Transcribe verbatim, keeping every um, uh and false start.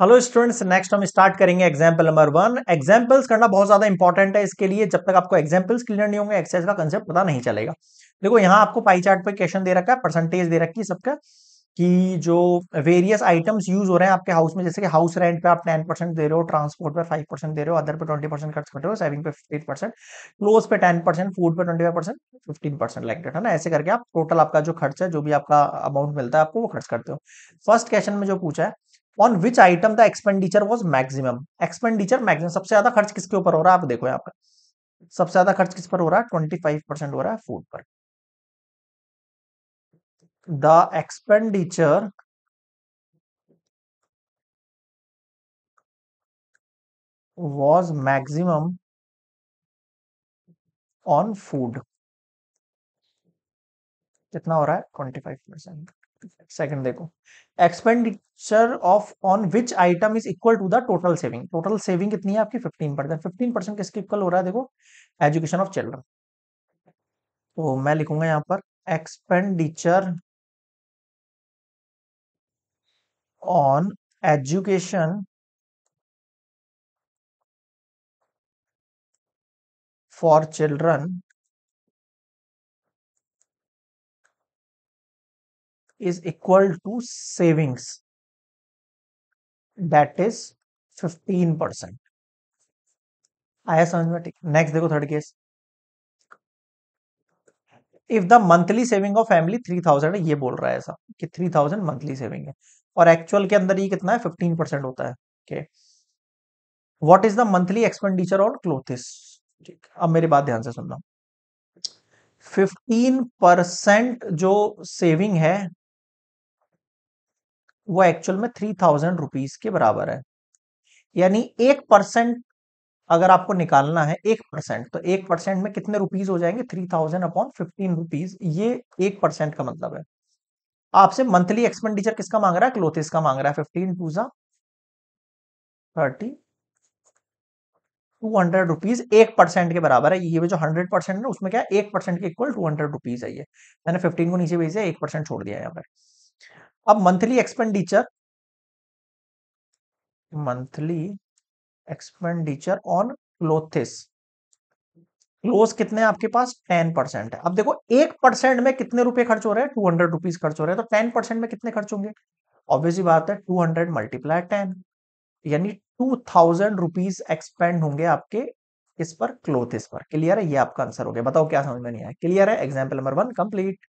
Hello students, next हम start करेंगे example number one. Examples करना बहुत ज्यादा इंपॉर्टेंट है। इसके लिए जब तक आपको एग्जाम्पल्स क्लियर नहीं होंगे एक्सरसाइज का कंसेप्ट पता नहीं चलेगा। देखो यहाँ आपको पाई चार्ट पर क्वेश्चन दे रखा है, परसेंटेज दे रखी है सबका कि जो वेरियस आइटम्स यूज हो रहे हैं आपके हाउस में, जैसे कि हाउस रेंट पे आप टेन परसेंट दे रहे हो, ट्रांसपोर्ट पर फाइव परसेंट दे रहे हो, अदर पे ट्वेंटी परसेंट खर्च कर रहे हो, सेविंग पे एट परसेंट, क्लोज पे टेन परसेंट, फूड पे twenty five percent, fifteen percent like that है ना। ऐसे करके आप टोटल आपका जो खर्च है, जो भी आपका अमाउंट मिलता है आपको, वो खर्च करते हो। फर्स्ट क्वेश्चन में जो पूछा है, on which item the expenditure was maximum. Expenditure maximum, सबसे ज्यादा खर्च किसके ऊपर हो रहा है आप देखो। यहाँ पर सबसे ज्यादा खर्च किस पर हो रहा है, ट्वेंटी फाइव परसेंट हो रहा है फूड पर। The expenditure was maximum on food. कितना हो रहा है, ट्वेंटी फाइव परसेंट। सेकेंड देखो, expenditure of on which item is equal to the total saving. Total saving कितनी है आपकी, फिफ्टीन परसेंट। फिफ्टीन परसेंट किसके इक्वल हो रहा है, देखो एजुकेशन ऑफ चिल्ड्रन। तो मैं लिखूंगा यहाँ पर expenditure on education for children is equal to savings that is fifteen percent. आया समझ में, ठीक। नेक्स्ट देखो third case, if the monthly saving of family three thousand है, ये बोल रहा है ऐसा कि थ्री थाउजेंड मंथली सेविंग है और एक्चुअल के अंदर ये कितना है, फिफ्टीन परसेंट होता है। Okay, what is the monthly expenditure on clothes. ठीक, अब मेरी बात ध्यान से सुनना। फिफ्टीन परसेंट जो सेविंग है वो एक्चुअल में थ्री थाउजेंड रुपीज के बराबर है, यानी एक परसेंट अगर आपको निकालना है, एक परसेंट तो एक परसेंट में कितने रुपीस हो जाएंगे, three thousand upon fifteen rupees. ये एक परसेंट का मतलब है। आपसे मंथली एक्सपेंडिचर किसका मांग रहा है, क्लोथिस का मांग रहा है। फिफ्टीन टू जा थर्टी, टू हंड्रेड रुपीज एक परसेंट के बराबर है। ये जो हंड्रेड परसेंट है उसमें क्या है, एक परसेंट के इक्वल टू हंड्रेड रुपीज है। ये मैंने फिफ्टीन को नीचे भेज दिया, एक परसेंट छोड़ दिया यहाँ पर। अब monthly expenditure, monthly expenditure on clothes, clothes कितने हैं आपके पास, टेन परसेंट है। अब देखो एक परसेंट में कितने रुपए खर्च हो रहे हैं, टू हंड्रेड रुपीज खर्च हो रहे हैं। तो टेन परसेंट में कितने खर्च होंगे, ऑब्वियसली बात है टू हंड्रेड मल्टीप्लाई टेन, यानी टू थाउजेंड रुपीज एक्सपेंड होंगे आपके इस पर, क्लोथिस पर। क्लियर है, ये आपका आंसर हो गया। बताओ क्या समझ में नहीं आया। क्लियर है, एग्जाम्पल नंबर वन कंप्लीट।